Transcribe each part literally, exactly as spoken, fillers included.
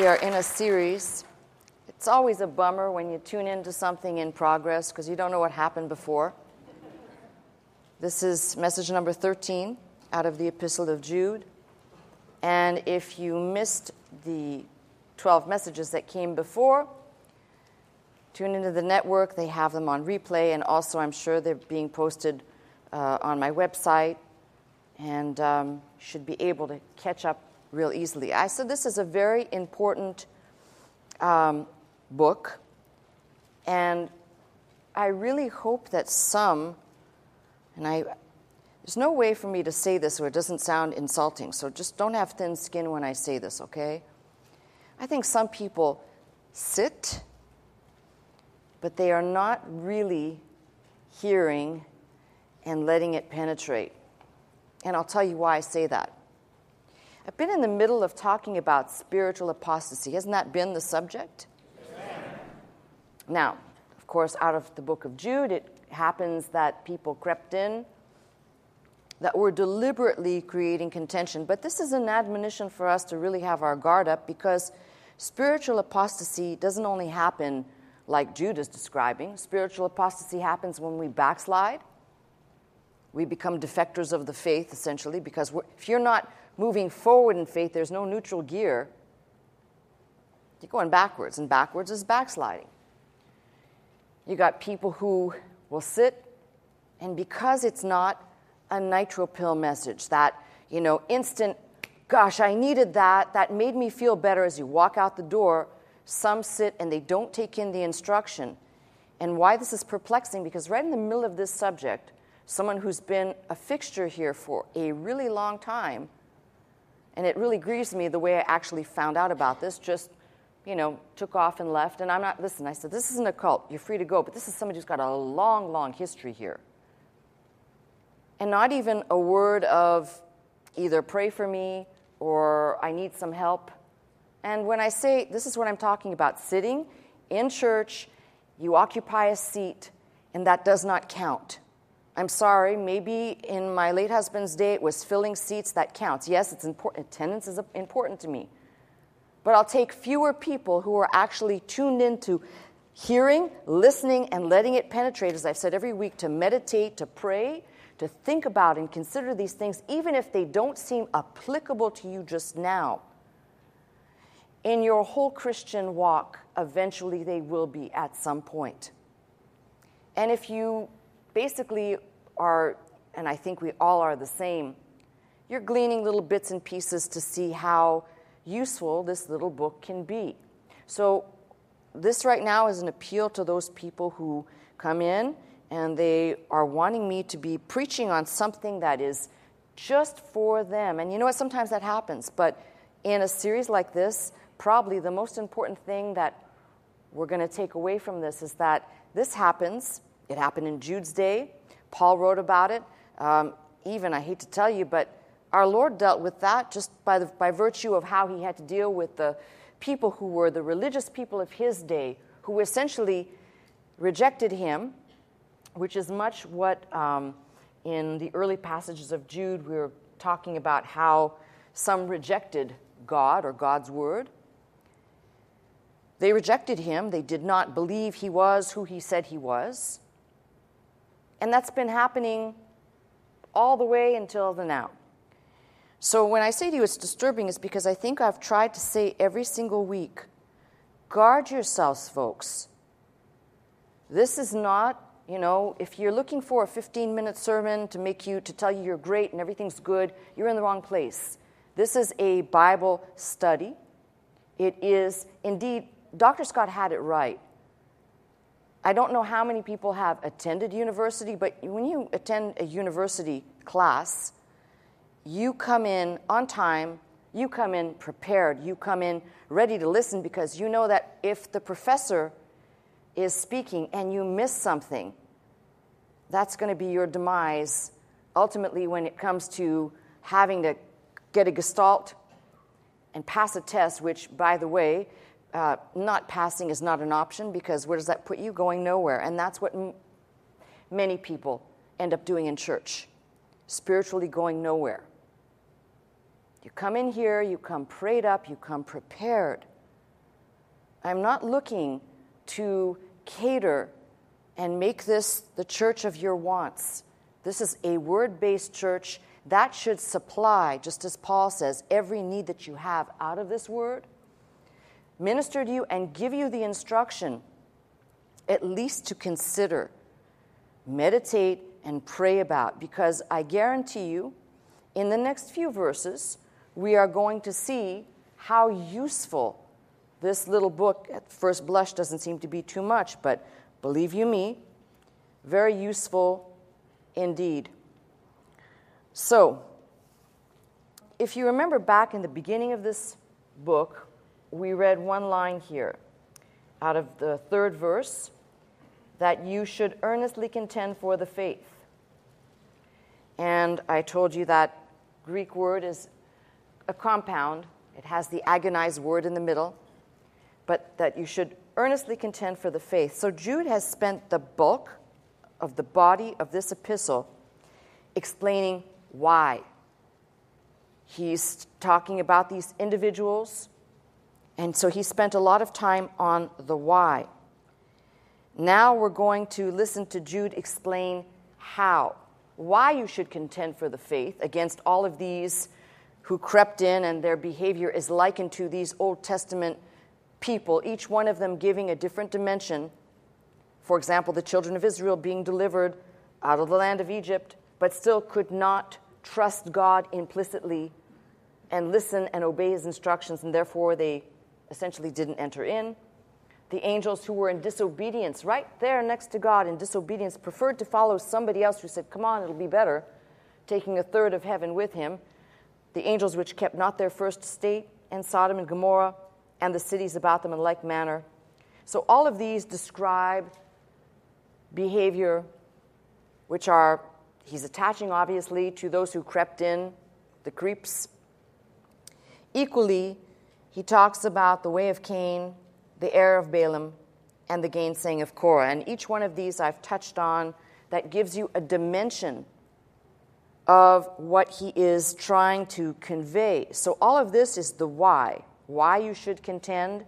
We are in a series. It's always a bummer when you tune into something in progress because you don't know what happened before. This is message number thirteen out of the Epistle of Jude. And if you missed the twelve messages that came before, tune into the network. They have them on replay, and also I'm sure they're being posted uh, on my website, and um, should be able to catch up real easily. I said this is a very important um, book, and I really hope that some, and I, there's no way for me to say this where it doesn't sound insulting, so just don't have thin skin when I say this, okay? I think some people sit, but they are not really hearing and letting it penetrate. And I'll tell you why I say that. I've been in the middle of talking about spiritual apostasy. Hasn't that been the subject? Amen. Now, of course, out of the book of Jude, it happens that people crept in that were deliberately creating contention. But this is an admonition for us to really have our guard up, because spiritual apostasy doesn't only happen like Jude is describing. Spiritual apostasy happens when we backslide. We become defectors of the faith, essentially, because we're, if you're not moving forward in faith, there's no neutral gear. You're going backwards, and backwards is backsliding. You got people who will sit, and because it's not a nitro pill message, that, you know, instant, gosh, I needed that, that made me feel better as you walk out the door, some sit and they don't take in the instruction. And why this is perplexing, because right in the middle of this subject, someone who's been a fixture here for a really long time, and it really grieves me the way I actually found out about this, just, you know, took off and left. And I'm not, listen, I said, this isn't a cult. You're free to go. But this is somebody who's got a long, long history here. And not even a word of either pray for me or I need some help. And when I say, this is what I'm talking about, sitting in church, you occupy a seat, and that does not count. I'm sorry, maybe in my late husband's day it was filling seats that counts. Yes, it's important. Attendance is important to me. But I'll take fewer people who are actually tuned into hearing, listening, and letting it penetrate, as I've said every week, to meditate, to pray, to think about and consider these things, even if they don't seem applicable to you just now. In your whole Christian walk, eventually they will be at some point. And if you basically are, and I think we all are the same, you're gleaning little bits and pieces to see how useful this little book can be. So this right now is an appeal to those people who come in and they are wanting me to be preaching on something that is just for them. And you know what? Sometimes that happens. But in a series like this, probably the most important thing that we're going to take away from this is that this happens. It happened in Jude's day. Paul wrote about it. Um, even, I hate to tell you, but our Lord dealt with that just by, the, by virtue of how he had to deal with the people who were the religious people of his day, who essentially rejected him, which is much what um, in the early passages of Jude we were talking about, how some rejected God or God's word. They rejected him. They did not believe he was who he said he was. And that's been happening all the way until the now. So when I say to you it's disturbing, it's because I think I've tried to say every single week, guard yourselves, folks. This is not, you know, if you're looking for a fifteen-minute sermon to make you, to tell you you're great and everything's good, you're in the wrong place. This is a Bible study. It is, indeed, Doctor Scott had it right. I don't know how many people have attended university, but when you attend a university class, you come in on time, you come in prepared, you come in ready to listen, because you know that if the professor is speaking and you miss something, that's going to be your demise ultimately when it comes to having to get a gestalt and pass a test, which, by the way, uh, not passing is not an option, because where does that put you? Going nowhere. And that's what m- many people end up doing in church, spiritually going nowhere. You come in here, you come prayed up, you come prepared. I'm not looking to cater and make this the church of your wants. This is a word-based church that should supply, just as Paul says, every need that you have out of this word, minister to you and give you the instruction at least to consider, meditate, and pray about. Because I guarantee you, in the next few verses, we are going to see how useful this little book, at first blush, doesn't seem to be too much, but believe you me, very useful indeed. So, if you remember back in the beginning of this book, we read one line here out of the third verse, that you should earnestly contend for the faith. And I told you that Greek word is a compound. It has the agonized word in the middle, but that you should earnestly contend for the faith. So Jude has spent the bulk of the body of this epistle explaining why. He's talking about these individuals, and so he spent a lot of time on the why. Now we're going to listen to Jude explain how, why you should contend for the faith against all of these who crept in, and their behavior is likened to these Old Testament people, each one of them giving a different dimension. For example, the children of Israel being delivered out of the land of Egypt, but still could not trust God implicitly and listen and obey his instructions, and therefore they essentially didn't enter in. The angels who were in disobedience, right there next to God in disobedience, preferred to follow somebody else who said, come on, it'll be better, taking a third of heaven with him. The angels which kept not their first state, and Sodom and Gomorrah, and the cities about them in like manner. So all of these describe behavior which are, he's attaching obviously to those who crept in, the creeps. Equally, he talks about the way of Cain, the heir of Balaam, and the gainsaying of Korah. And each one of these I've touched on that gives you a dimension of what he is trying to convey. So all of this is the why, why you should contend.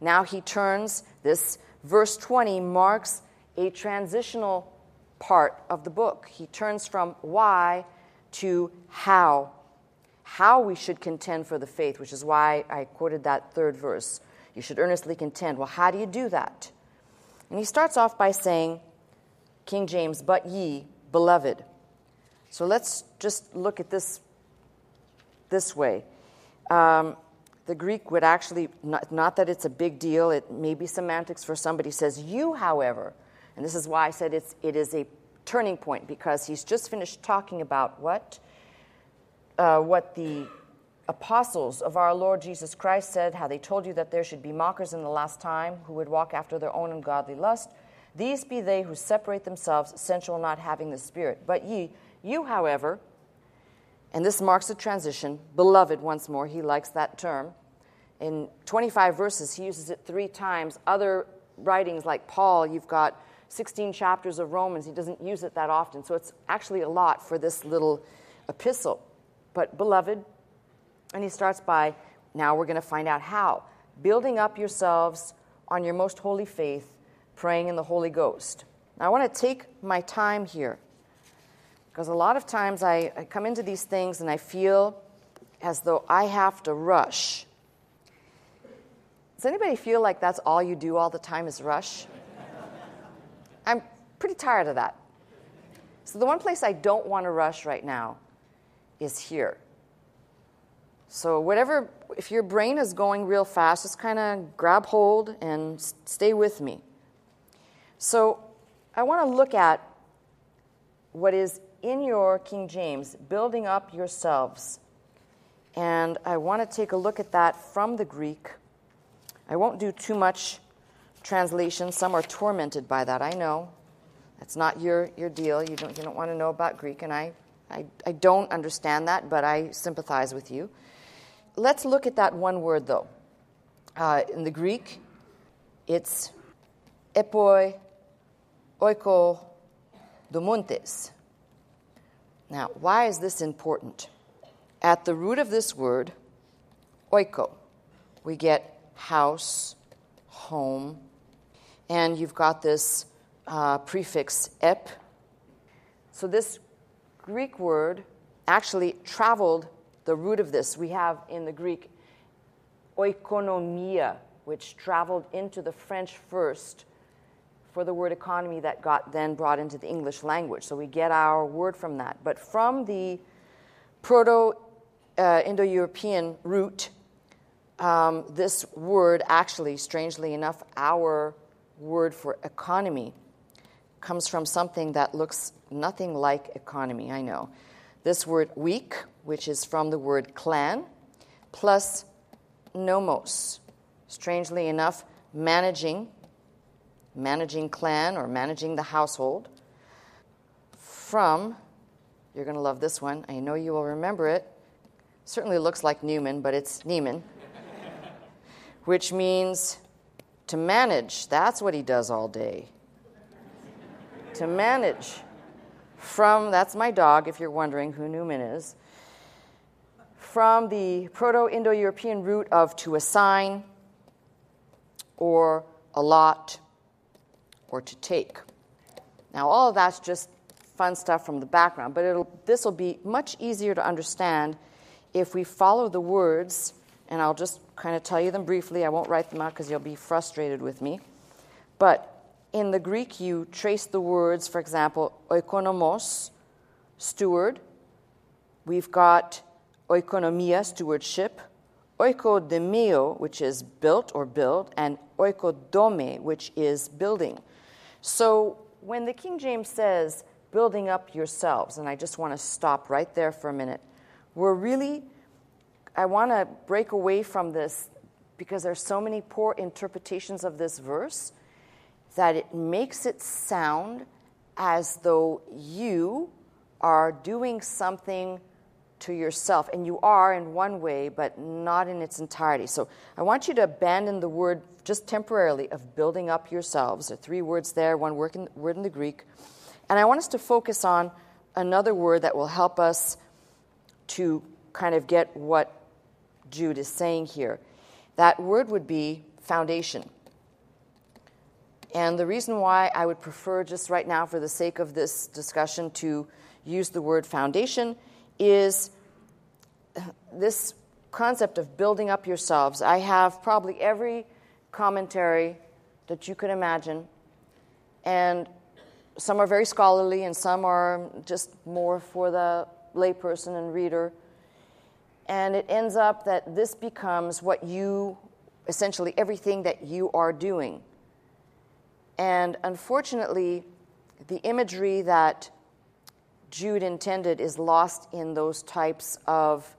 Now he turns, this verse twenty marks a transitional part of the book. He turns from why to how, how we should contend for the faith, which is why I quoted that third verse. You should earnestly contend. Well, how do you do that? And he starts off by saying, King James, but ye, beloved. So let's just look at this this way. Um, the Greek would actually, not, not that it's a big deal, it may be semantics for somebody, says, you, however, and this is why I said it's, it is a turning point, because he's just finished talking about what, uh, what the apostles of our Lord Jesus Christ said, how they told you that there should be mockers in the last time who would walk after their own ungodly lust. These be they who separate themselves, sensual, not having the Spirit. But ye, you, however, and this marks a transition, beloved once more, he likes that term. In twenty-five verses, he uses it three times. Other writings like Paul, you've got sixteen chapters of Romans. He doesn't use it that often, so it's actually a lot for this little epistle. But beloved, and he starts by, now we're going to find out how. Building up yourselves on your most holy faith, praying in the Holy Ghost. Now, I want to take my time here, because a lot of times I, I come into these things and I feel as though I have to rush. Does anybody feel like that's all you do all the time is rush? I'm pretty tired of that. So the one place I don't want to rush right now is here. So whatever, if your brain is going real fast, just kind of grab hold and stay with me. So I want to look at what is in your King James, building up yourselves. And I want to take a look at that from the Greek. I won't do too much translation. Some are tormented by that, I know. That's not your, your deal. You don't, you don't want to know about Greek, and I, I, I don't understand that, but I sympathize with you. Let's look at that one word, though. Uh, in the Greek, it's epoi oiko domuntes. Now, why is this important? At the root of this word, oiko, we get house, home, and you've got this uh, prefix ep. So this Greek word actually traveled the root of this. We have in the Greek oikonomia, which traveled into the French first for the word economy that got then brought into the English language. So we get our word from that. But from the Proto-Indo-European uh, root, um, this word actually, strangely enough, our word for economy comes from something that looks nothing like economy, I know. This word week, which is from the word clan, plus nomos. Strangely enough, managing, managing clan or managing the household from, you're going to love this one, I know you will remember it, certainly looks like Newman, but it's Neiman, which means to manage. That's what he does all day. To manage. From, that's my dog, if you're wondering who Newman is, from the Proto-Indo-European root of to assign or allot or to take. Now, all of that's just fun stuff from the background, but it'll, this will be much easier to understand if we follow the words, and I'll just kind of tell you them briefly. I won't write them out because you'll be frustrated with me. But in the Greek, you trace the words, for example, oikonomos, steward. We've got oikonomia, stewardship, oikodemio, which is built or build, and oikodome, which is building. So when the King James says, building up yourselves, and I just want to stop right there for a minute, we're really, I want to break away from this because there's so many poor interpretations of this verse, that it makes it sound as though you are doing something to yourself. And you are in one way, but not in its entirety. So I want you to abandon the word just temporarily of building up yourselves. There are three words there, one word in, word in the Greek. And I want us to focus on another word that will help us to kind of get what Jude is saying here. That word would be foundation. And the reason why I would prefer just right now for the sake of this discussion to use the word foundation is this concept of building up yourselves. I have probably every commentary that you could imagine, and some are very scholarly and some are just more for the layperson and reader. And it ends up that this becomes what you, essentially everything that you are doing. And unfortunately, the imagery that Jude intended is lost in those types of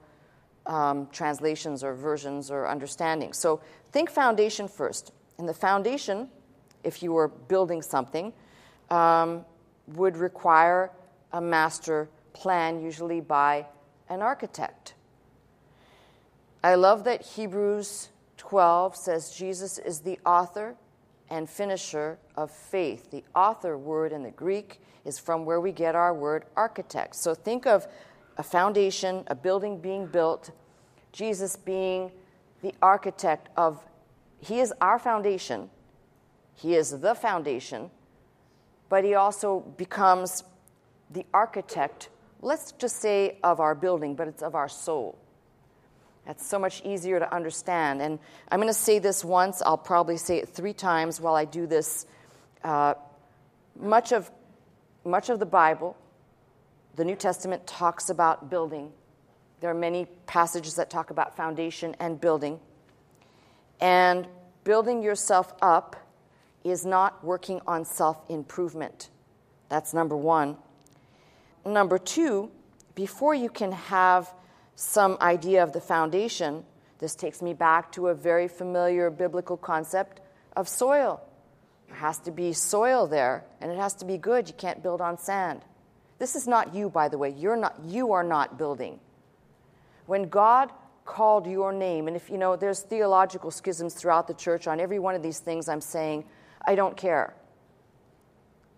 um, translations or versions or understandings. So think foundation first. And the foundation, if you were building something, um, would require a master plan, usually by an architect. I love that Hebrews twelve says Jesus is the author and finisher of faith. The author word in the Greek is from where we get our word architect. So think of a foundation, a building being built, Jesus being the architect of, he is our foundation, he is the foundation, but he also becomes the architect, let's just say of our building, but it's of our soul. That's so much easier to understand. And I'm going to say this once. I'll probably say it three times while I do this. Uh, much of, much of the Bible, the New Testament, talks about building. There are many passages that talk about foundation and building. And building yourself up is not working on self-improvement. That's number one. Number two, before you can have some idea of the foundation, this takes me back to a very familiar biblical concept of soil. There has to be soil there, and it has to be good. You can't build on sand. This is not you, by the way. You're not, you are not building. When God called your name, and if you know, there's theological schisms throughout the church on every one of these things I'm saying, I don't care.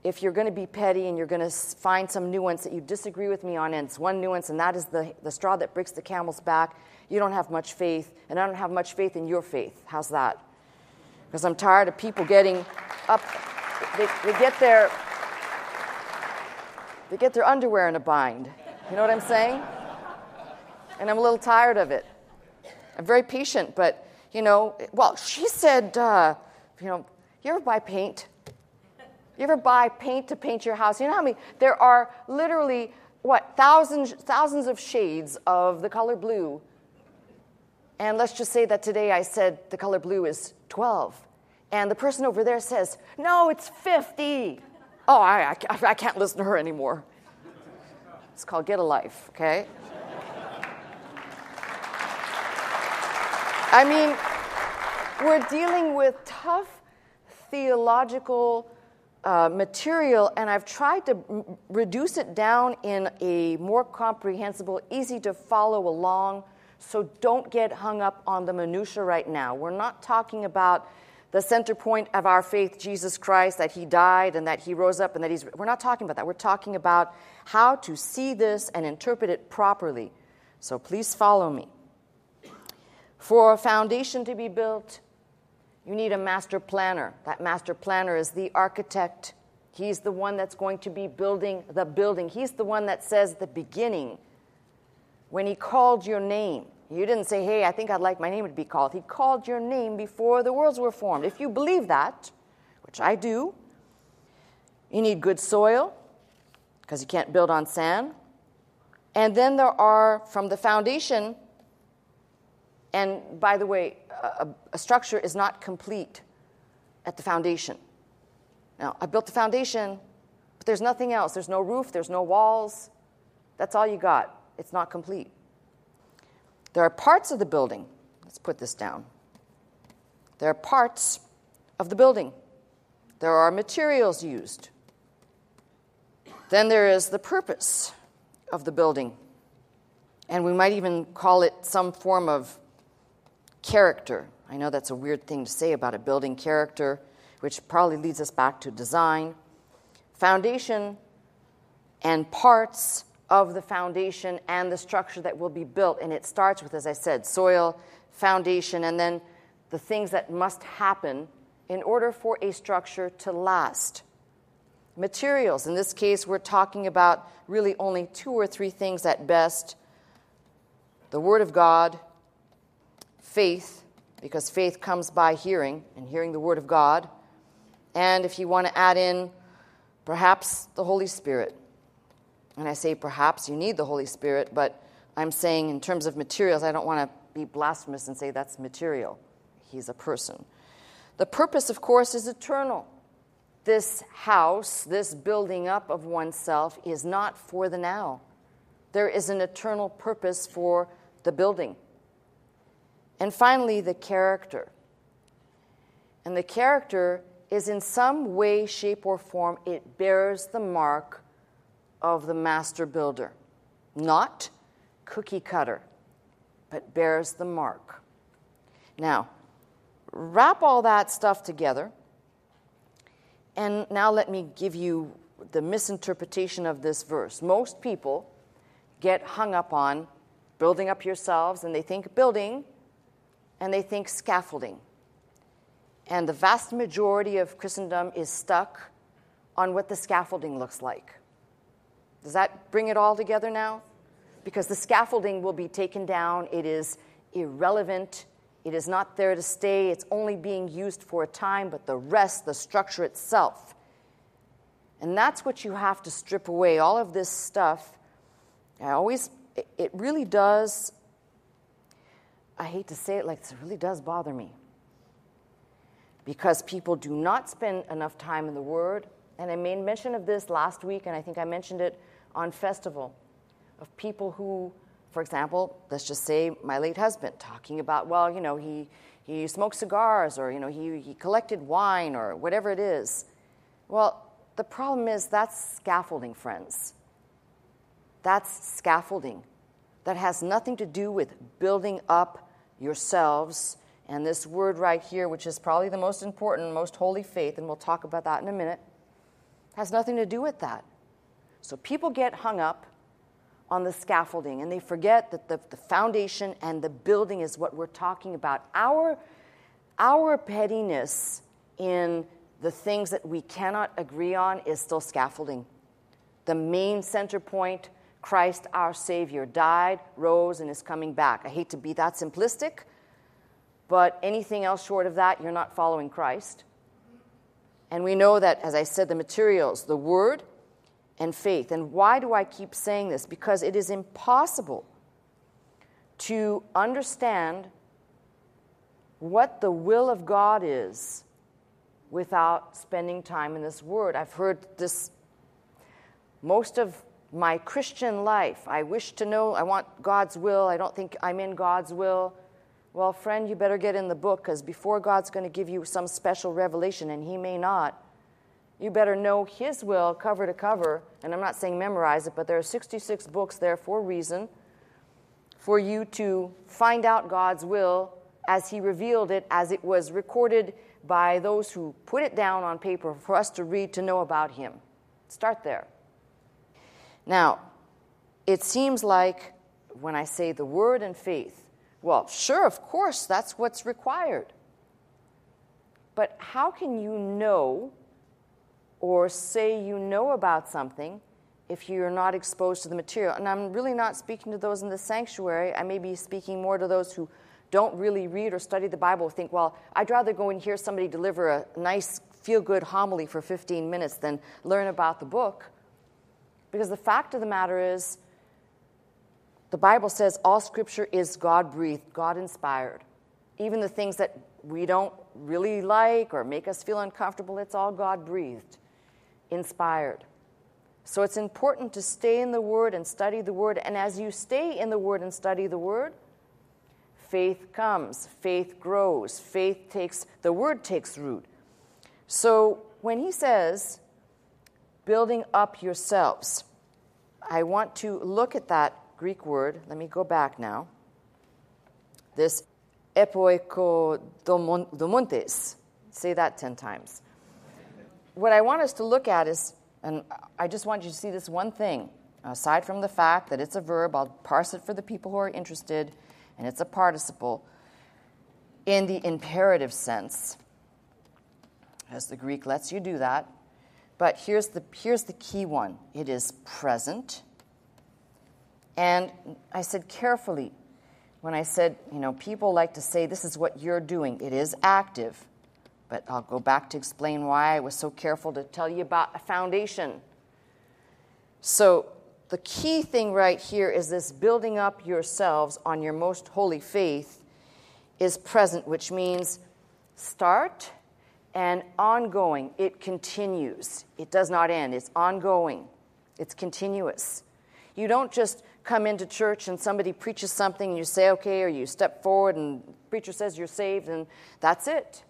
If you're going to be petty and you're going to find some nuance that you disagree with me on, and it's one nuance, and that is the, the straw that breaks the camel's back, you don't have much faith, and I don't have much faith in your faith. How's that? because I'm tired of people getting up. They, they get their they get their underwear in a bind. You know what I'm saying? And I'm a little tired of it. I'm very patient, but, you know, well, she said, uh, you know, you ever buy paint? You ever buy paint to paint your house? You know how many? There are literally, what, thousands thousands of shades of the color blue. And let's just say that today I said the color blue is twelve. And the person over there says, no, it's fifty. Oh, I, I, I can't listen to her anymore. It's called Get a Life, okay? I mean, we're dealing with tough theological uh, material, and I've tried to m- reduce it down in a more comprehensible, easy to follow along, so don't get hung up on the minutia right now. We're not talking about the center point of our faith, Jesus Christ, that he died and that he rose up and that he's... We're not talking about that. We're talking about how to see this and interpret it properly. So please follow me. For a foundation to be built, you need a master planner. That master planner is the architect. He's the one that's going to be building the building. He's the one that says the beginning. When he called your name, you didn't say, hey, I think I'd like my name to be called. He called your name before the worlds were formed. If you believe that, which I do, you need good soil because you can't build on sand. And then there are, from the foundation... And by the way, a, a structure is not complete at the foundation. Now, I built the foundation, but there's nothing else. There's no roof. There's no walls. That's all you got. It's not complete. There are parts of the building. Let's put this down. There are parts of the building. There are materials used. Then there is the purpose of the building. And we might even call it some form of character. I know that's a weird thing to say about a building, character, which probably leads us back to design. Foundation and parts of the foundation and the structure that will be built. And it starts with, as I said, soil, foundation, and then the things that must happen in order for a structure to last. Materials. In this case, we're talking about really only two or three things at best. The Word of God, faith, because faith comes by hearing, and hearing the Word of God. And if you want to add in, perhaps, the Holy Spirit. And I say perhaps, you need the Holy Spirit, but I'm saying in terms of materials, I don't want to be blasphemous and say that's material. He's a person. The purpose, of course, is eternal. This house, this building up of oneself is not for the now. There is an eternal purpose for the building. And finally, the character. And the character is in some way, shape, or form, it bears the mark of the master builder. Not cookie cutter, but bears the mark. Now, wrap all that stuff together. And now let me give you the misinterpretation of this verse. Most people get hung up on building up yourselves, and they think building... and they think scaffolding. And the vast majority of Christendom is stuck on what the scaffolding looks like. Does that bring it all together now? Because the scaffolding will be taken down. It is irrelevant. It is not there to stay. It's only being used for a time, but the rest, the structure itself. And that's what you have to strip away. All of this stuff, I always, it really does... I hate to say it like this, it really does bother me. Because people do not spend enough time in the Word. And I made mention of this last week, and I think I mentioned it on Festival, of people who, for example, let's just say my late husband, talking about, well, you know, he, he smoked cigars, or, you know, he, he collected wine, or whatever it is. Well, the problem is that's scaffolding, friends. That's scaffolding. That has nothing to do with building up yourselves. And this word right here, which is probably the most important, most holy faith, and we'll talk about that in a minute, has nothing to do with that. So people get hung up on the scaffolding, and they forget that the, the foundation and the building is what we're talking about. Our our pettiness in the things that we cannot agree on is still scaffolding. The main center point, Christ our Savior, died, rose, and is coming back. I hate to be that simplistic, but anything else short of that, you're not following Christ. And we know that, as I said, the materials, the Word, and faith. And why do I keep saying this? Because it is impossible to understand what the will of God is without spending time in this Word. I've heard this most of my Christian life. I wish to know, I want God's will. I don't think I'm in God's will. Well, friend, you better get in the book, because before God's going to give you some special revelation, and He may not, you better know His will cover to cover. And I'm not saying memorize it, but there are sixty-six books there for a reason, for you to find out God's will as He revealed it, as it was recorded by those who put it down on paper for us to read, to know about Him. Start there. Now, it seems like when I say the Word and faith, well, sure, of course, that's what's required. But how can you know or say you know about something if you're not exposed to the material? And I'm really not speaking to those in the sanctuary. I may be speaking more to those who don't really read or study the Bible, think, well, I'd rather go and hear somebody deliver a nice, feel-good homily for fifteen minutes than learn about the book. Because the fact of the matter is, the Bible says all Scripture is God-breathed, God-inspired. Even the things that we don't really like or make us feel uncomfortable, it's all God-breathed, inspired. So it's important to stay in the Word and study the Word. And as you stay in the Word and study the Word, faith comes, faith grows, faith takes, the Word takes root. So when he says, building up yourselves, I want to look at that Greek word. Let me go back now. This epoikodomontes. Say that ten times. What I want us to look at is, and I just want you to see this one thing, aside from the fact that it's a verb, I'll parse it for the people who are interested, and it's a participle, in the imperative sense, as the Greek lets you do that. But here's the, here's the key one. It is present. And I said carefully, when I said, you know, people like to say this is what you're doing. It is active. But I'll go back to explain why I was so careful to tell you about a foundation. So the key thing right here is this building up yourselves on your most holy faith is present, which means start and ongoing. It continues. It does not end. It's ongoing. It's continuous. You don't just come into church and somebody preaches something and you say, okay, or you step forward and the preacher says you're saved and that's it.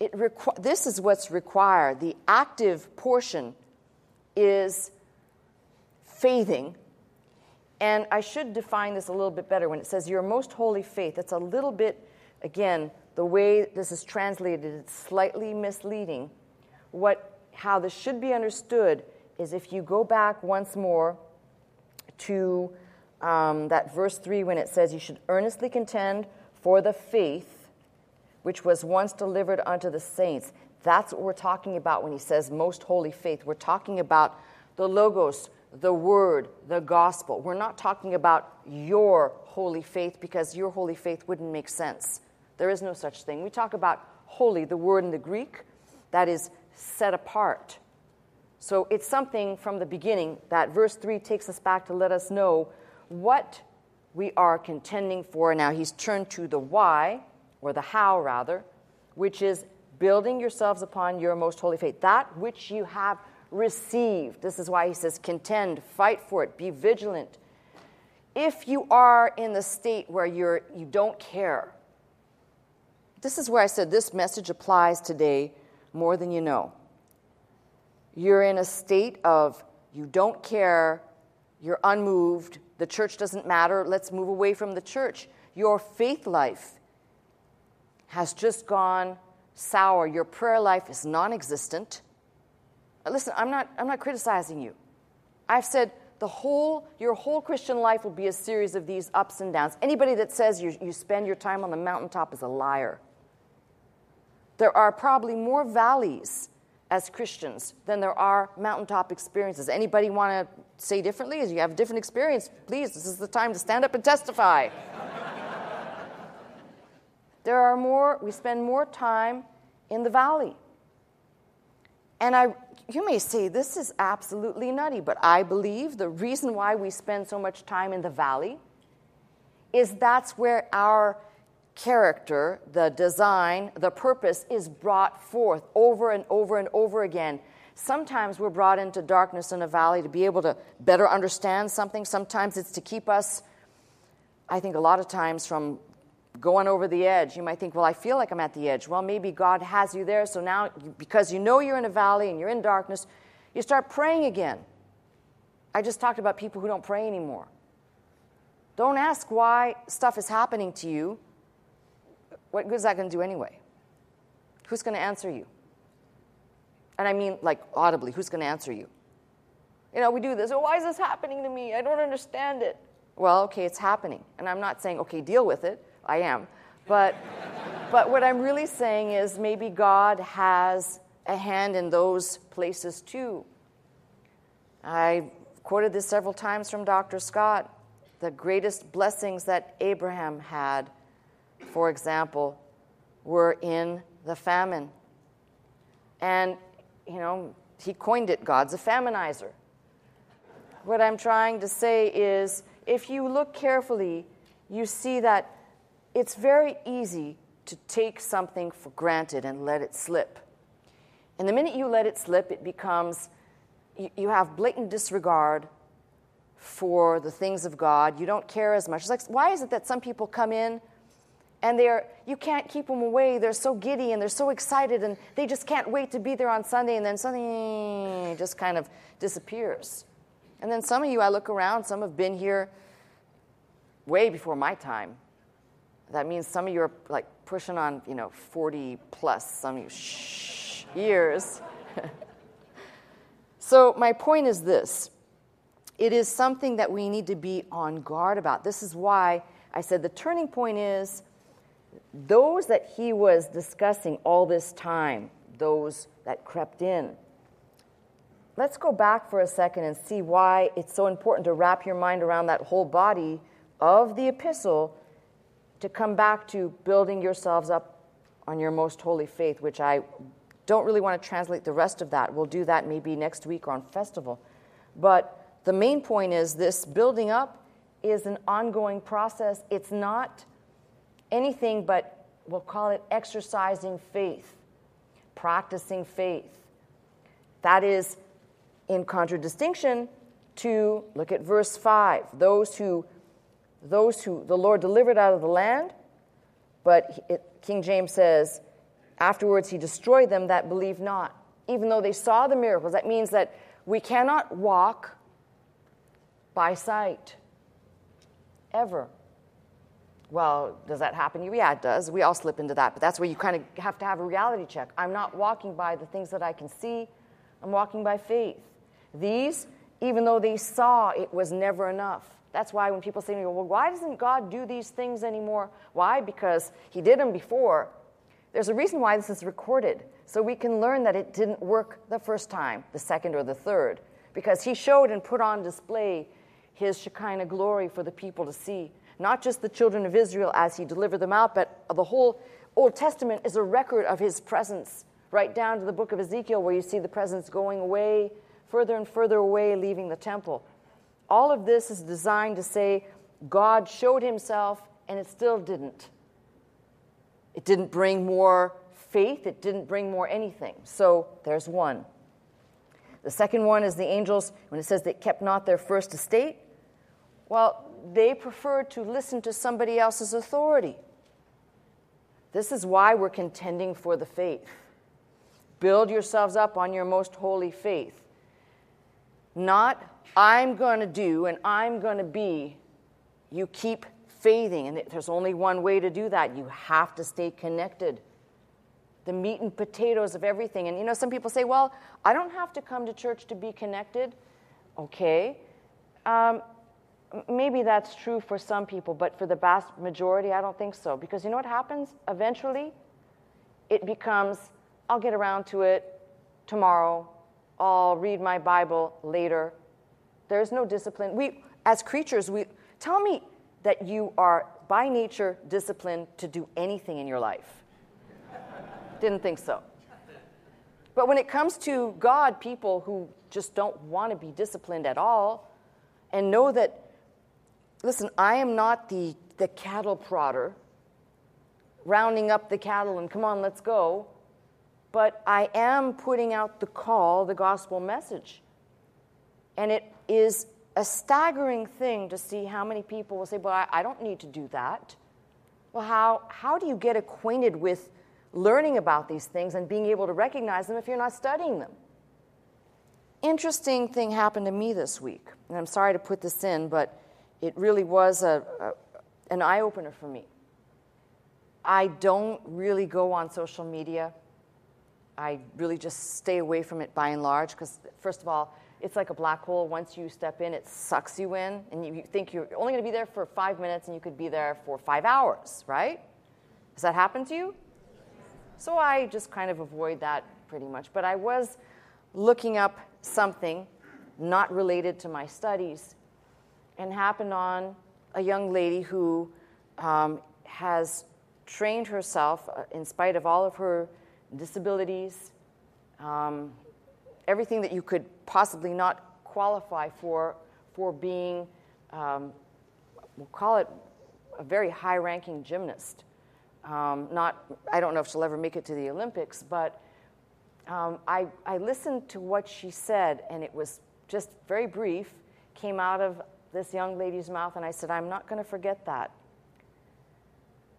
It requ- this is what's required. The active portion is faithing. And I should define this a little bit better when it says your most holy faith. It's a little bit, again, the way this is translated, it's slightly misleading. What, how this should be understood is if you go back once more to um, that verse three when it says you should earnestly contend for the faith which was once delivered unto the saints. That's what we're talking about when he says most holy faith. We're talking about the logos, the word, the gospel. We're not talking about your holy faith, because your holy faith wouldn't make sense. There is no such thing. We talk about holy, the word in the Greek, that is set apart. So it's something from the beginning. That verse three takes us back to let us know what we are contending for. Now he's turned to the why, or the how, rather, which is building yourselves upon your most holy faith, that which you have received. This is why he says contend, fight for it, be vigilant. If you are in the state where you're, you don't care, this is where I said this message applies today more than you know. You're in a state of you don't care, you're unmoved, the church doesn't matter, let's move away from the church. Your faith life has just gone sour. Your prayer life is non-existent. Listen, I'm not, I'm not criticizing you. I've said the whole, your whole Christian life will be a series of these ups and downs. Anybody that says you, you spend your time on the mountaintop is a liar. There are probably more valleys as Christians than there are mountaintop experiences. Anybody want to say differently? If you have a different experience, please, this is the time to stand up and testify. There are more, we spend more time in the valley. And I, you may say, this is absolutely nutty, but I believe the reason why we spend so much time in the valley is that's where our character, the design, the purpose is brought forth over and over and over again. Sometimes we're brought into darkness in a valley to be able to better understand something. Sometimes it's to keep us, I think a lot of times, from going over the edge. You might think, well, I feel like I'm at the edge. Well, maybe God has you there, so now, because you know you're in a valley and you're in darkness, you start praying again. I just talked about people who don't pray anymore. Don't ask why stuff is happening to you. What good is that going to do anyway? Who's going to answer you? And I mean, like, audibly, who's going to answer you? You know, we do this. Oh, why is this happening to me? I don't understand it. Well, okay, it's happening. And I'm not saying, okay, deal with it. I am. But, but what I'm really saying is maybe God has a hand in those places too. I quoted this several times from Doctor Scott. The greatest blessings that Abraham had, for example, were in the famine. And, you know, he coined it, God's a faminizer. What I'm trying to say is, if you look carefully, you see that it's very easy to take something for granted and let it slip. And the minute you let it slip, it becomes, you have blatant disregard for the things of God. You don't care as much. It's like, why is it that some people come in and they're, you can't keep them away. They're so giddy and they're so excited and they just can't wait to be there on Sunday, and then something just kind of disappears. And then some of you, I look around, some have been here way before my time. That means some of you are like pushing on, you know, forty plus, some of you, shh, years. So my point is this. It is something that we need to be on guard about. This is why I said the turning point is those that he was discussing all this time, those that crept in. Let's go back for a second and see why it's so important to wrap your mind around that whole body of the epistle to come back to building yourselves up on your most holy faith, which I don't really want to translate the rest of that. We'll do that maybe next week on festival. But the main point is this building up is an ongoing process. It's not anything but, we'll call it exercising faith, practicing faith. That is in contradistinction to, look at verse five, those who those who the Lord delivered out of the land, but it, King James says, afterwards he destroyed them that believe not, even though they saw the miracles. That means that we cannot walk by sight, ever. Well, does that happen? Yeah, it does. We all slip into that, but that's where you kind of have to have a reality check. I'm not walking by the things that I can see. I'm walking by faith. These, even though they saw, it was never enough. That's why when people say to me, well, why doesn't God do these things anymore? Why? Because he did them before. There's a reason why this is recorded, so we can learn that it didn't work the first time, the second or the third, because he showed and put on display his Shekinah glory for the people to see, not just the children of Israel as he delivered them out, but the whole Old Testament is a record of his presence, right down to the book of Ezekiel where you see the presence going away, further and further away, leaving the temple. All of this is designed to say God showed himself, and it still didn't. It didn't bring more faith. It didn't bring more anything. So there's one. The second one is the angels, when it says they kept not their first estate. Well, they preferred to listen to somebody else's authority. This is why we're contending for the faith. Build yourselves up on your most holy faith. Not I'm going to do and I'm going to be. You keep faithing, and there's only one way to do that. You have to stay connected. The meat and potatoes of everything. And, you know, some people say, well, I don't have to come to church to be connected. Okay, Um, maybe that's true for some people, but for the vast majority, I don't think so. Because you know what happens? Eventually, it becomes, I'll get around to it tomorrow. I'll read my Bible later. There's no discipline. We, as creatures, we tell me that you are, by nature, disciplined to do anything in your life. Didn't think so. But when it comes to God, people who just don't want to be disciplined at all and know that, listen, I am not the, the cattle prodder, rounding up the cattle and come on, let's go. But I am putting out the call, the gospel message. And it is a staggering thing to see how many people will say, well, I, I don't need to do that. Well, how how do you get acquainted with learning about these things and being able to recognize them if you're not studying them? Interesting thing happened to me this week, and I'm sorry to put this in, but it really was a, a an eye-opener for me. I don't really go on social media. I really just stay away from it by and large because, first of all, it's like a black hole. Once you step in, it sucks you in, and you think you're only going to be there for five minutes, and you could be there for five hours, right? Has that happened to you? So I just kind of avoid that pretty much. But I was looking up something not related to my studies and happened on a young lady who um, has trained herself, uh, in spite of all of her disabilities, um, everything that you could possibly not qualify for, for being, um, we'll call it a very high-ranking gymnast. Um, not, I don't know if she'll ever make it to the Olympics, but um, I, I listened to what she said, and it was just very brief, came out of this young lady's mouth, and I said, I'm not going to forget that.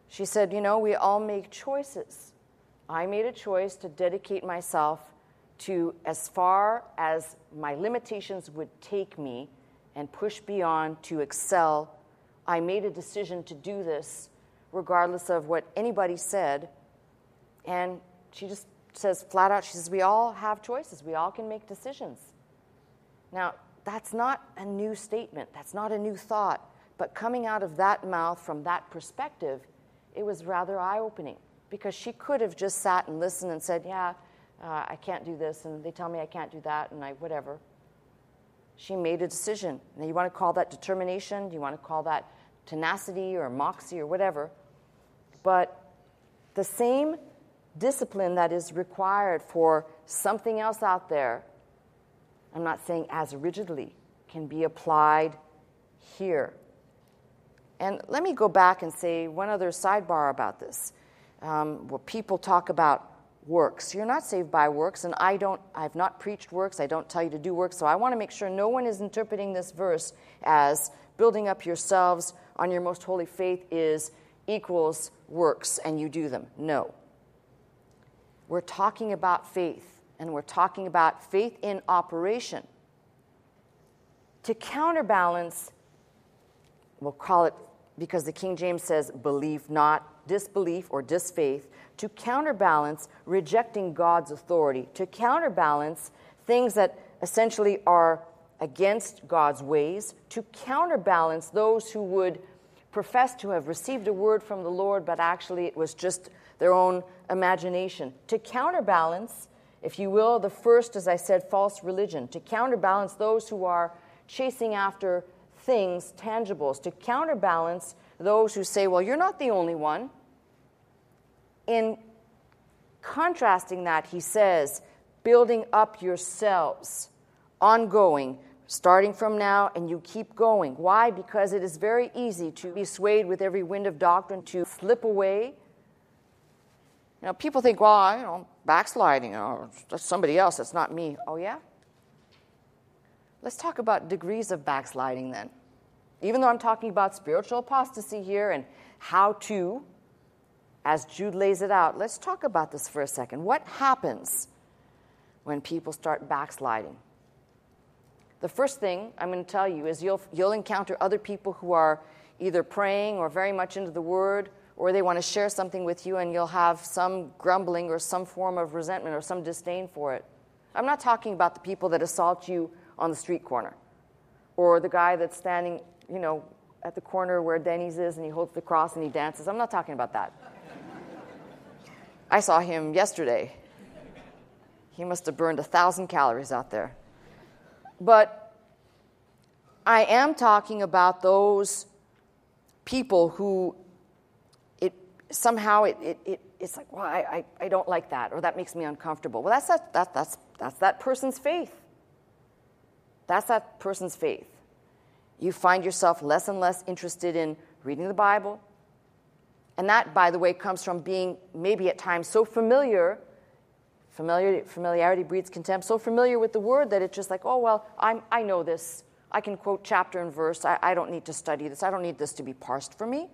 She said, you know, we all make choices. I made a choice to dedicate myself to as far as my limitations would take me and push beyond to excel. I made a decision to do this regardless of what anybody said. And she just says flat out, she says, we all have choices. We all can make decisions. Now, that's not a new statement. That's not a new thought. But coming out of that mouth from that perspective, it was rather eye-opening because she could have just sat and listened and said, yeah, uh, I can't do this, and they tell me I can't do that, and I whatever. She made a decision. Now, you want to call that determination? Do you want to call that tenacity or moxie or whatever? But the same discipline that is required for something else out there, I'm not saying as rigidly, can be applied here. And let me go back and say one other sidebar about this. Um, where people talk about works. You're not saved by works, and I don't, I've not preached works. I don't tell you to do works, so I want to make sure no one is interpreting this verse as building up yourselves on your most holy faith is equals works, and you do them. No. We're talking about faith, and we're talking about faith in operation. To counterbalance, we'll call it, because the King James says, believe not, disbelief or disfaith, to counterbalance rejecting God's authority, to counterbalance things that essentially are against God's ways, to counterbalance those who would profess to have received a word from the Lord, but actually it was just their own imagination. To counterbalance, if you will, the first, as I said, false religion, to counterbalance those who are chasing after things, tangibles, to counterbalance those who say, well, you're not the only one. In contrasting that, he says, building up yourselves, ongoing, starting from now, and you keep going. Why? Because it is very easy to be swayed with every wind of doctrine, to slip away. You know, people think, well, I, you know, backsliding, you know, that's somebody else, that's not me. Oh, yeah? Let's talk about degrees of backsliding then. Even though I'm talking about spiritual apostasy here and how to, as Jude lays it out, let's talk about this for a second. What happens when people start backsliding? The first thing I'm going to tell you is you'll you'll encounter other people who are either praying or very much into the Word, or they want to share something with you, and you'll have some grumbling or some form of resentment or some disdain for it. I'm not talking about the people that assault you on the street corner. or the guy that's standing, you know, at the corner where Denny's is and he holds the cross and he dances. I'm not talking about that. I saw him yesterday. He must have burned a thousand calories out there. But I am talking about those people who it somehow it, it, it it's like, well, I, I, I don't like that, or that makes me uncomfortable. Well, that's that, that that's that's that person's faith. That's that person's faith. You find yourself less and less interested in reading the Bible. And that, by the way, comes from being maybe at times so familiar, familiar familiarity breeds contempt, so familiar with the word that it's just like, oh, well, I'm, I know this. I can quote chapter and verse. I, I don't need to study this. I don't need this to be parsed for me.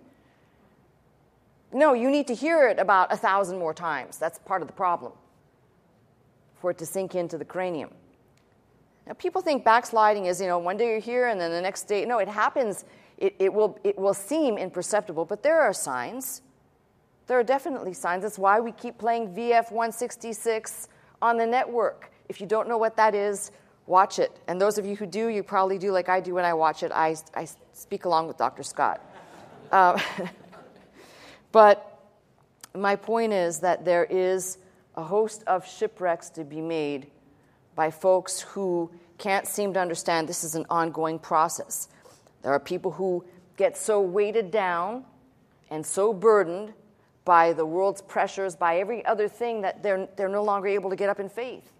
No, you need to hear it about a thousand more times. That's part of the problem, for it to sink into the cranium. Now, people think backsliding is, you know, one day you're here and then the next day. No, it happens. It, it will it will seem imperceptible, but there are signs. There are definitely signs. That's why we keep playing V F one sixty-six on the network. If you don't know what that is, watch it. And those of you who do, you probably do like I do when I watch it. I, I speak along with Doctor Scott. Um, but my point is that there is a host of shipwrecks to be made by folks who can't seem to understand this is an ongoing process. There are people who get so weighted down and so burdened by the world's pressures, by every other thing, that they're, they're no longer able to get up in faith.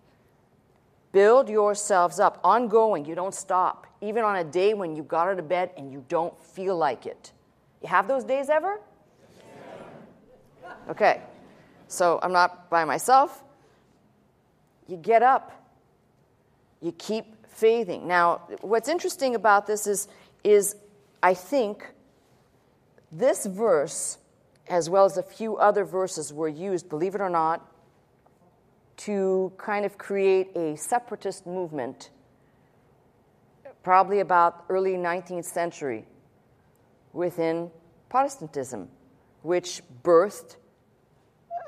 Build yourselves up, ongoing. You don't stop, even on a day when you got out of bed and you don't feel like it. You have those days ever? Okay, so I'm not by myself. You get up. You keep faithing. Now, what's interesting about this is, is I think this verse, as well as a few other verses, were used, believe it or not, to kind of create a separatist movement, probably about early nineteenth century, within Protestantism, which birthed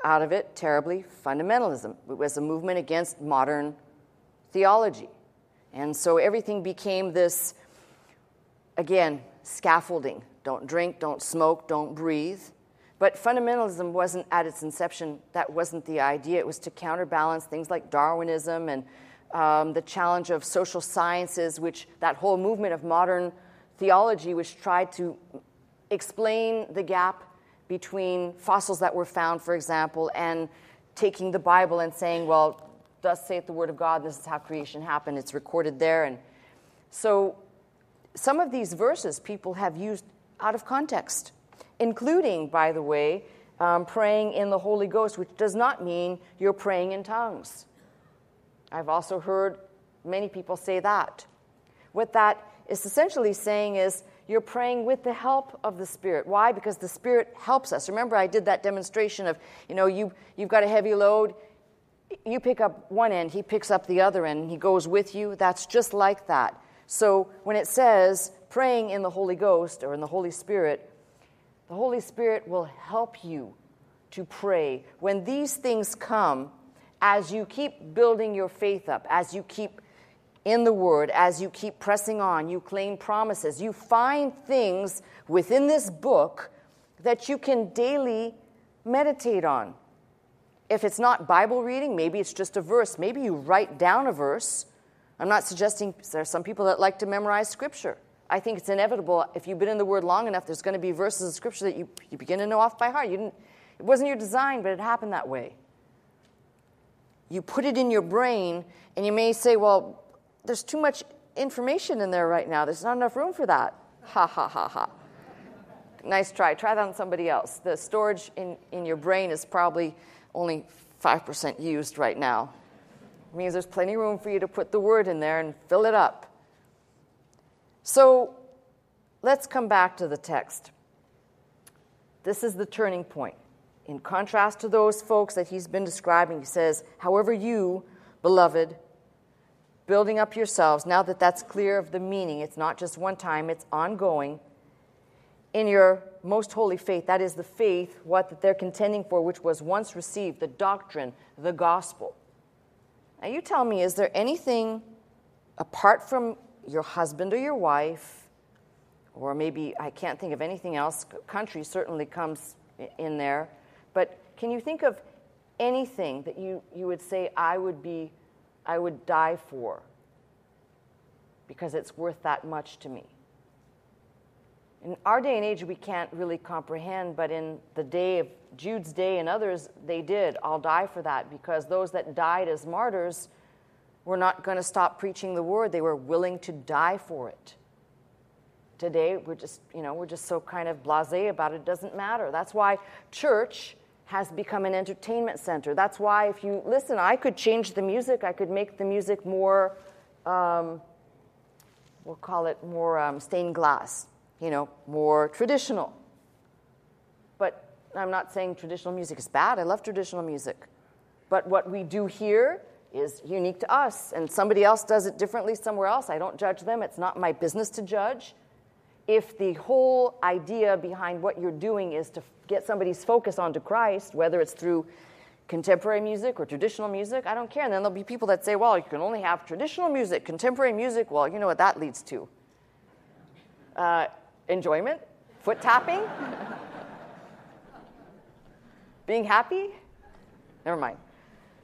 out of it, terribly, fundamentalism. It was a movement against modern theology. And so everything became this, again, scaffolding. Don't drink, don't smoke, don't breathe. But fundamentalism wasn't at its inception. That wasn't the idea. It was to counterbalance things like Darwinism and um, the challenge of social sciences, which that whole movement of modern theology, which tried to explain the gap between fossils that were found, for example, and taking the Bible and saying, well, thus saith the word of God, this is how creation happened, it's recorded there. And so some of these verses people have used out of context, including, by the way, um, praying in the Holy Ghost, which does not mean you're praying in tongues. I've also heard many people say that. What that is essentially saying is you're praying with the help of the Spirit. Why? Because the Spirit helps us. Remember, I did that demonstration of, you know, you, you've got a heavy load, you pick up one end, he picks up the other end, and he goes with you. That's just like that. So when it says praying in the Holy Ghost or in the Holy Spirit, the Holy Spirit will help you to pray. When these things come, as you keep building your faith up, as you keep in the Word, as you keep pressing on, you claim promises, you find things within this book that you can daily meditate on. If it's not Bible reading, maybe it's just a verse. Maybe you write down a verse. I'm not suggesting there are some people that like to memorize Scripture. I think it's inevitable. If you've been in the Word long enough, there's going to be verses of Scripture that you, you begin to know off by heart. You didn't, it wasn't your design, but it happened that way. You put it in your brain, and you may say, well, there's too much information in there right now. There's not enough room for that. Ha, ha, ha, ha. Nice try. Try that on somebody else. The storage in, in your brain is probably only five percent used right now. It means there's plenty of room for you to put the word in there and fill it up. So let's come back to the text. This is the turning point. In contrast to those folks that he's been describing, he says, however you, beloved, building up yourselves, now that that's clear of the meaning, it's not just one time, it's ongoing, in your most holy faith, that is the faith, what that they're contending for, which was once received, the doctrine, the gospel. Now you tell me, is there anything apart from your husband or your wife, or maybe I can't think of anything else. Country certainly comes in there. But can you think of anything that you, you would say I would be, I would die for because it's worth that much to me? In our day and age, we can't really comprehend, but in the day of Jude's day and others, they did all die for that, because those that died as martyrs were not going to stop preaching the word. They were willing to die for it. Today, we're just, you know, we're just so kind of blasé about it. It doesn't matter. That's why church has become an entertainment center. That's why, if you listen, I could change the music. I could make the music more, um, we'll call it more um, stained glass. You know, more traditional. But I'm not saying traditional music is bad. I love traditional music. But what we do here is unique to us, and somebody else does it differently somewhere else. I don't judge them. It's not my business to judge. If the whole idea behind what you're doing is to get somebody's focus onto Christ, whether it's through contemporary music or traditional music, I don't care. And then there'll be people that say, well, you can only have traditional music, contemporary music. Well, you know what that leads to. Uh, Enjoyment, foot tapping, being happy. Never mind.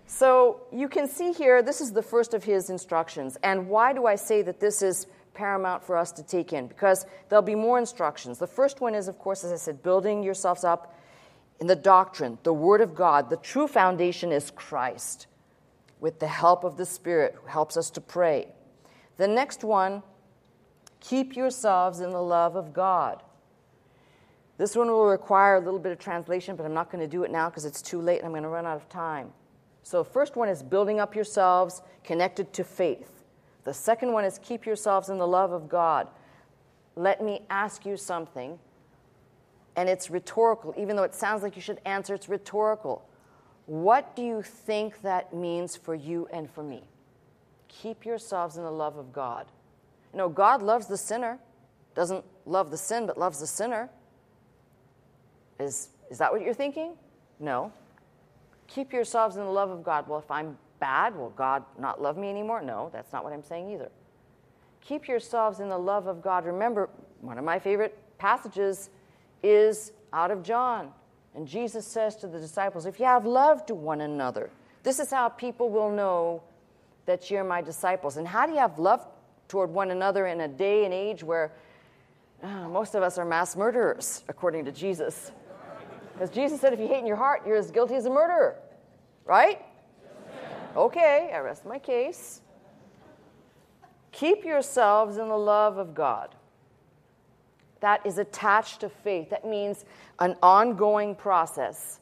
So you can see here, this is the first of his instructions. And why do I say that this is paramount for us to take in? Because there'll be more instructions. The first one is, of course, as I said, building yourselves up in the doctrine, the Word of God. The true foundation is Christ, with the help of the Spirit, who helps us to pray. The next one, keep yourselves in the love of God. This one will require a little bit of translation, but I'm not going to do it now because it's too late and I'm going to run out of time. So first one is building up yourselves connected to faith. The second one is keep yourselves in the love of God. Let me ask you something, and it's rhetorical. Even though it sounds like you should answer, it's rhetorical. What do you think that means for you and for me? Keep yourselves in the love of God. You know, God loves the sinner, doesn't love the sin, but loves the sinner. Is, is that what you're thinking? No. Keep yourselves in the love of God. Well, if I'm bad, will God not love me anymore? No, that's not what I'm saying either. Keep yourselves in the love of God. Remember, one of my favorite passages is out of John. And Jesus says to the disciples, if you have love to one another, this is how people will know that you're my disciples. And how do you have love toward one another in a day and age where uh, most of us are mass murderers, according to Jesus? Because Jesus said, if you hate in your heart, you're as guilty as a murderer, right? Okay, I rest my case. Keep yourselves in the love of God. That is attached to faith. That means an ongoing process.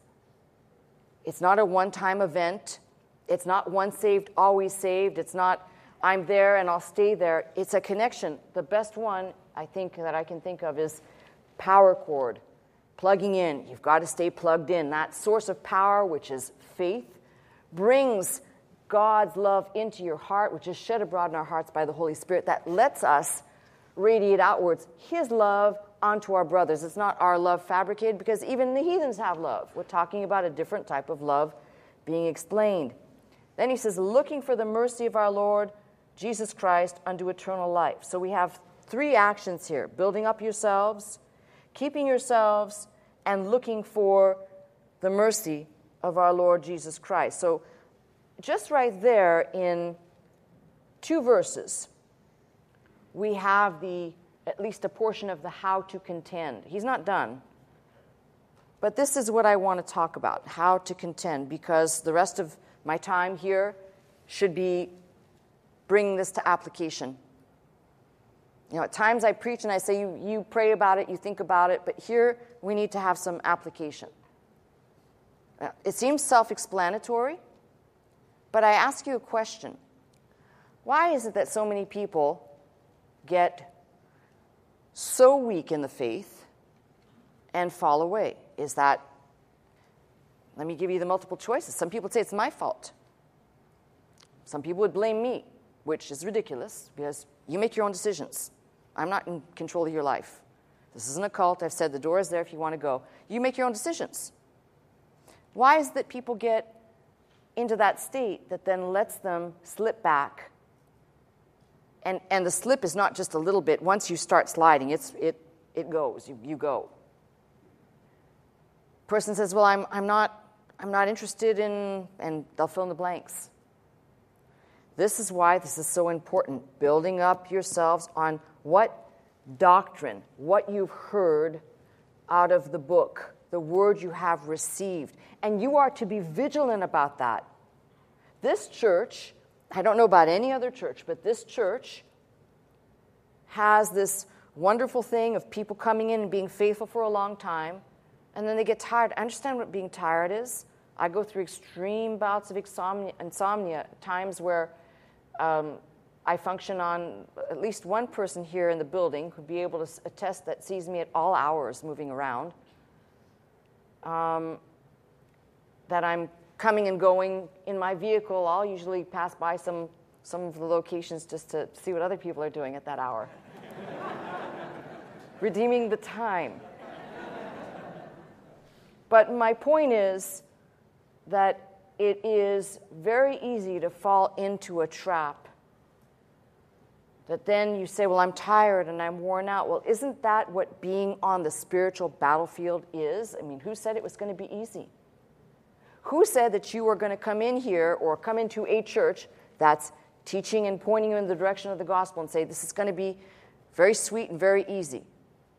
It's not a one-time event. It's not once saved, always saved. It's not I'm there and I'll stay there. It's a connection. The best one, I think, that I can think of is power cord, plugging in. You've got to stay plugged in. That source of power, which is faith, brings God's love into your heart, which is shed abroad in our hearts by the Holy Spirit. That lets us radiate outwards His love onto our brothers. It's not our love fabricated, because even the heathens have love. We're talking about a different type of love being explained. Then he says, looking for the mercy of our Lord Jesus Christ unto eternal life. So we have three actions here: building up yourselves, keeping yourselves, and looking for the mercy of our Lord Jesus Christ. So just right there in two verses, we have the at least a portion of the how to contend. He's not done. But this is what I want to talk about, how to contend, because the rest of my time here should be bring this to application. You know, at times I preach and I say, you, you pray about it, you think about it, but here we need to have some application. Now, it seems self-explanatory, but I ask you a question. Why is it that so many people get so weak in the faith and fall away? Is that, let me give you the multiple choices. Some people say it's my fault. Some people would blame me, which is ridiculous, because you make your own decisions. I'm not in control of your life. This isn't a cult. I've said the door is there if you want to go. You make your own decisions. Why is it that people get into that state that then lets them slip back And and the slip is not just a little bit. Once you start sliding, it's it it goes. You you go. Person says, "Well, I'm I'm not I'm not interested in," and they'll fill in the blanks. This is why this is so important. Building up yourselves on what doctrine, what you've heard out of the book, the word you have received. And you are to be vigilant about that. This church, I don't know about any other church, but this church has this wonderful thing of people coming in and being faithful for a long time, and then they get tired. I understand what being tired is. I go through extreme bouts of insomnia, insomnia times where um, I function on, at least one person here in the building could be able to attest that sees me at all hours moving around, um, that I'm coming and going in my vehicle. I'll usually pass by some, some of the locations just to see what other people are doing at that hour. Redeeming the time. But my point is that it is very easy to fall into a trap that then you say, well, I'm tired and I'm worn out. Well, isn't that what being on the spiritual battlefield is? I mean, who said it was going to be easy? Who said that you were going to come in here or come into a church that's teaching and pointing you in the direction of the gospel and say, this is going to be very sweet and very easy?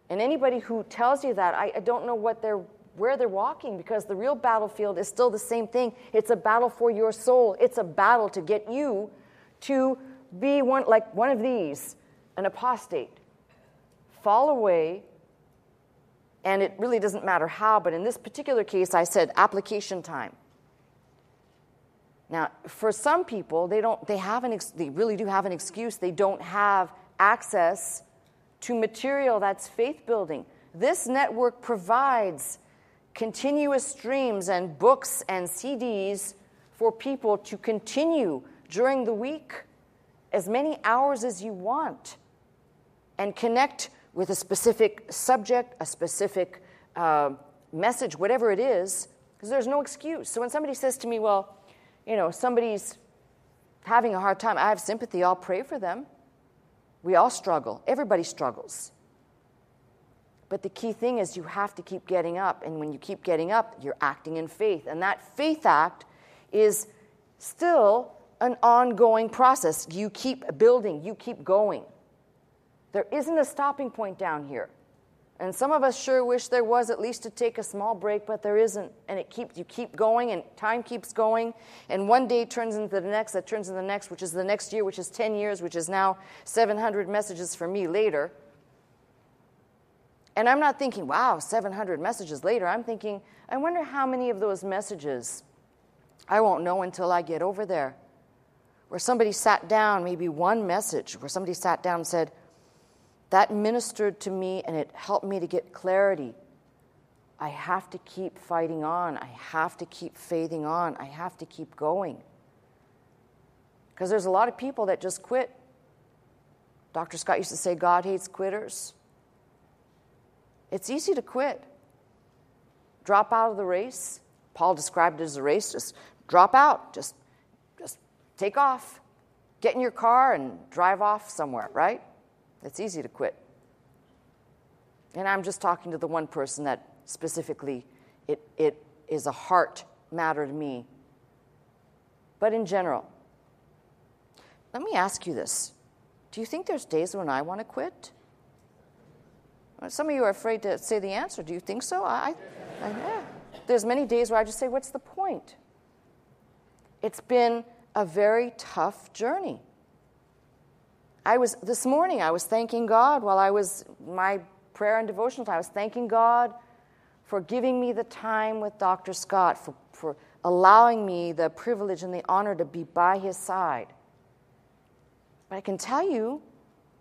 And anybody who tells you that, I, I don't know what they're where they're walking, because the real battlefield is still the same thing. It's a battle for your soul. It's a battle to get you to be one like one of these, an apostate. Fall away, and it really doesn't matter how, but in this particular case, I said application time. Now, for some people, they don't they have an ex- they really do have an excuse. They don't have access to material that's faith building. This network provides continuous streams and books and C Ds for people to continue during the week as many hours as you want and connect with a specific subject, a specific uh, message, whatever it is, because there's no excuse. So when somebody says to me, well, you know, somebody's having a hard time, I have sympathy, I'll pray for them. We all struggle. Everybody struggles. But the key thing is you have to keep getting up. And when you keep getting up, you're acting in faith. And that faith act is still an ongoing process. You keep building. You keep going. There isn't a stopping point down here. And some of us sure wish there was, at least to take a small break, but there isn't. And it keeps you keep going, and time keeps going. And one day turns into the next, that turns into the next, which is the next year, which is ten years, which is now seven hundred messages for me later. And I'm not thinking, wow, seven hundred messages later. I'm thinking, I wonder how many of those messages I won't know until I get over there. Where somebody sat down, maybe one message, where somebody sat down and said, that ministered to me and it helped me to get clarity. I have to keep fighting on. I have to keep faithing on. I have to keep going. Because there's a lot of people that just quit. Doctor Scott used to say, God hates quitters. It's easy to quit. Drop out of the race. Paul described it as a race. Just drop out. Just, just take off. Get in your car and drive off somewhere, right? It's easy to quit. And I'm just talking to the one person that specifically it, it is a heart matter to me. But in general, let me ask you this. Do you think there's days when I want to quit? Some of you are afraid to say the answer. Do you think so? I, I, yeah. There's many days where I just say, what's the point? It's been a very tough journey. I was, this morning, I was thanking God while I was, my prayer and devotional time, I was thanking God for giving me the time with Doctor Scott, for, for allowing me the privilege and the honor to be by his side. But I can tell you,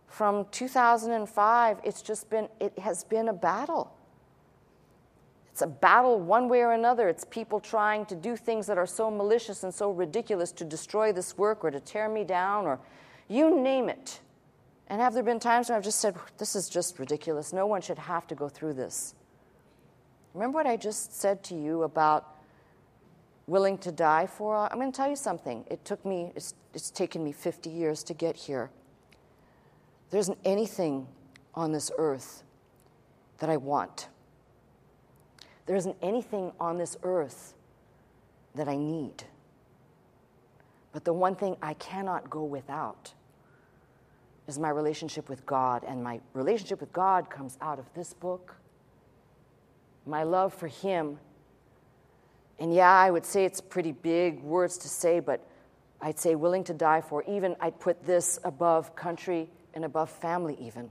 from two thousand five, it's just been, it has been a battle. It's a battle one way or another. It's people trying to do things that are so malicious and so ridiculous to destroy this work or to tear me down or you name it. And have there been times when I've just said, this is just ridiculous. No one should have to go through this. Remember what I just said to you about willing to die for? I'm going to tell you something. It took me, it's, it's taken me fifty years to get here. there isn't anything on this earth that I want. There isn't anything on this earth that I need. But the one thing I cannot go without is my relationship with God, and my relationship with God comes out of this book, my love for Him. And yeah, I would say it's pretty big words to say, but I'd say willing to die for. Even I'd put this above country and above family even.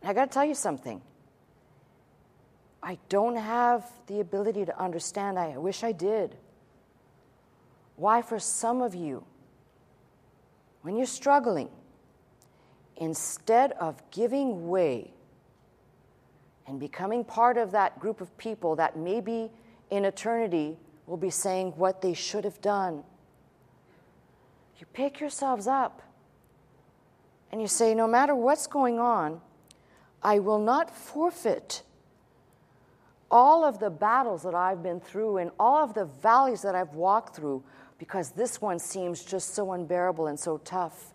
And I got to tell you something. I don't have the ability to understand. I wish I did. Why, for some of you, when you're struggling, instead of giving way and becoming part of that group of people that maybe in eternity will be saying what they should have done, you pick yourselves up and you say, no matter what's going on, I will not forfeit all of the battles that I've been through and all of the valleys that I've walked through, because this one seems just so unbearable and so tough.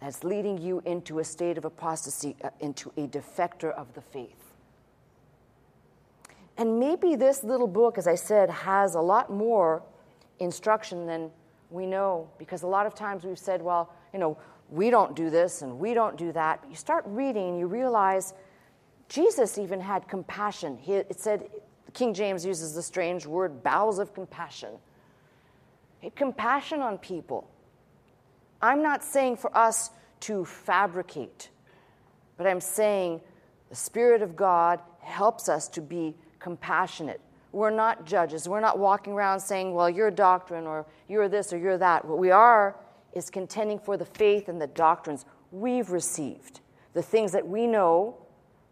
That's leading you into a state of apostasy, uh, into a defector of the faith. And maybe this little book, as I said, has a lot more instruction than we know, because a lot of times we've said, well, you know, we don't do this and we don't do that. But you start reading and you realize Jesus even had compassion. He, it said, King James uses the strange word, bowels of compassion. He had compassion on people. I'm not saying for us to fabricate, but I'm saying the Spirit of God helps us to be compassionate. We're not judges. We're not walking around saying, well, you're a doctrine, or you're this, or you're that. What we are is contending for the faith and the doctrines we've received, the things that we know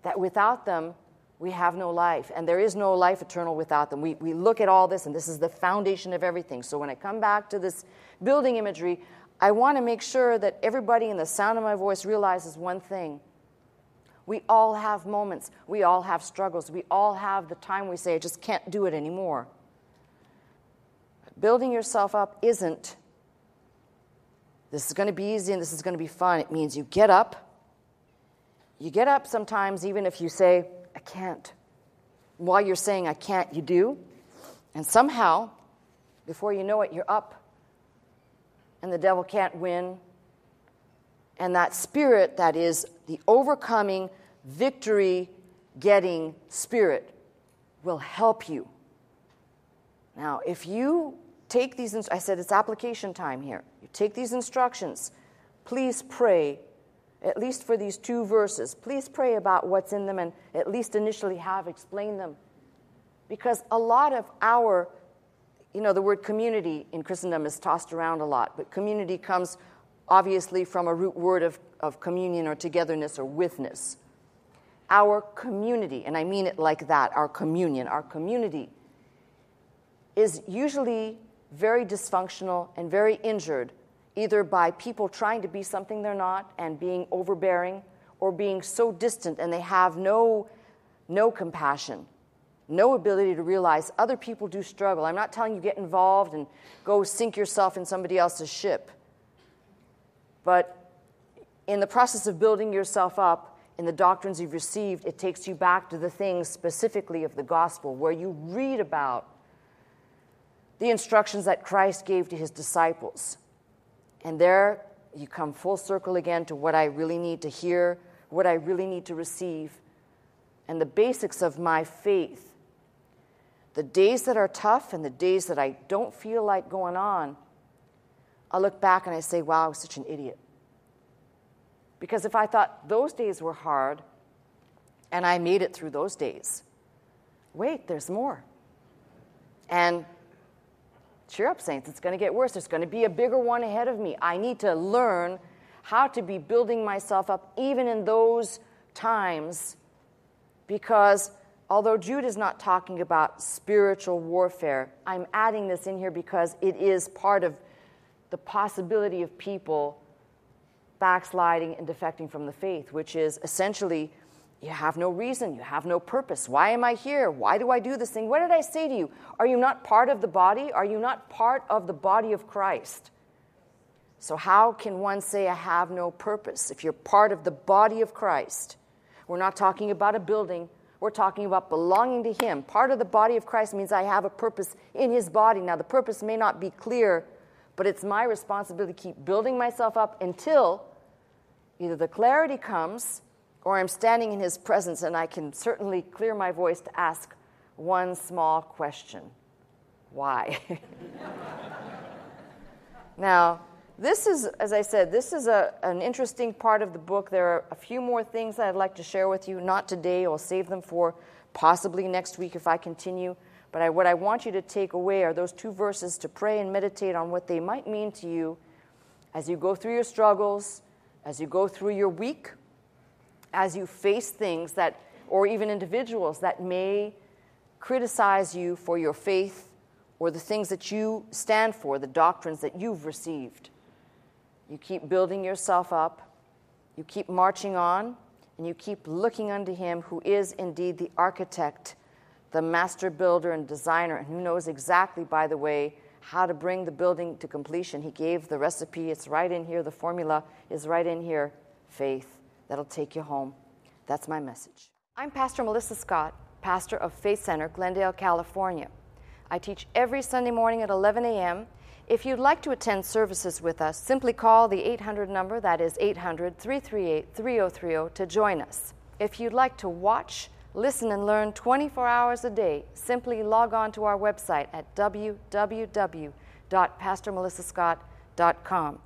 that without them we have no life, and there is no life eternal without them. We, we look at all this, and this is the foundation of everything. So when I come back to this building imagery, I want to make sure that everybody in the sound of my voice realizes one thing. We all have moments. We all have struggles. We all have the time we say, I just can't do it anymore. But building yourself up isn't, this is going to be easy and this is going to be fun. It means you get up. You get up sometimes even if you say, I can't. While you're saying, I can't, you do. And somehow, before you know it, you're up. And the devil can't win. And that spirit that is the overcoming, victory-getting spirit will help you. Now, if you take these, I said it's application time here. You take these instructions. Please pray, at least for these two verses. Please pray about what's in them and at least initially have explained them. Because a lot of our You know, the word community in Christendom is tossed around a lot, but community comes obviously from a root word of, of communion or togetherness or withness. Our community, and I mean it like that, our communion, our community is usually very dysfunctional and very injured, either by people trying to be something they're not and being overbearing, or being so distant and they have no, no compassion. No ability to realize other people do struggle. I'm not telling you get involved and go sink yourself in somebody else's ship. But in the process of building yourself up in the doctrines you've received, it takes you back to the things specifically of the gospel where you read about the instructions that Christ gave to his disciples. And there you come full circle again to what I really need to hear, what I really need to receive, and the basics of my faith. The days that are tough and the days that I don't feel like going on, I look back and I say, wow, I was such an idiot. Because if I thought those days were hard and I made it through those days, wait, there's more. And cheer up, saints, it's going to get worse. There's going to be a bigger one ahead of me. I need to learn how to be building myself up even in those times, because although Jude is not talking about spiritual warfare, I'm adding this in here because it is part of the possibility of people backsliding and defecting from the faith, which is essentially you have no reason, you have no purpose. Why am I here? Why do I do this thing? What did I say to you? Are you not part of the body? Are you not part of the body of Christ? So how can one say, I have no purpose? If you're part of the body of Christ, we're not talking about a building. We're talking about belonging to him. Part of the body of Christ means I have a purpose in his body. Now, the purpose may not be clear, but it's my responsibility to keep building myself up until either the clarity comes or I'm standing in his presence and I can certainly clear my voice to ask one small question. Why? Now, this is, as I said, this is a, an interesting part of the book. There are a few more things that I'd like to share with you. Not today. I'll save them for possibly next week if I continue. But I, what I want you to take away are those two verses to pray and meditate on what they might mean to you as you go through your struggles, as you go through your week, as you face things that, or even individuals that may criticize you for your faith or the things that you stand for, the doctrines that you've received. You keep building yourself up, you keep marching on, and you keep looking unto him who is indeed the architect, the master builder and designer, and who knows exactly, by the way, how to bring the building to completion. He gave the recipe. It's right in here. The formula is right in here. Faith. That'll take you home. That's my message. I'm Pastor Melissa Scott, pastor of Faith Center, Glendale, California. I teach every Sunday morning at eleven a.m., If you'd like to attend services with us, simply call the eight hundred number, that is eight hundred, three three eight, three oh three oh, to join us. If you'd like to watch, listen, and learn twenty-four hours a day, simply log on to our website at w w w dot pastor melissa scott dot com.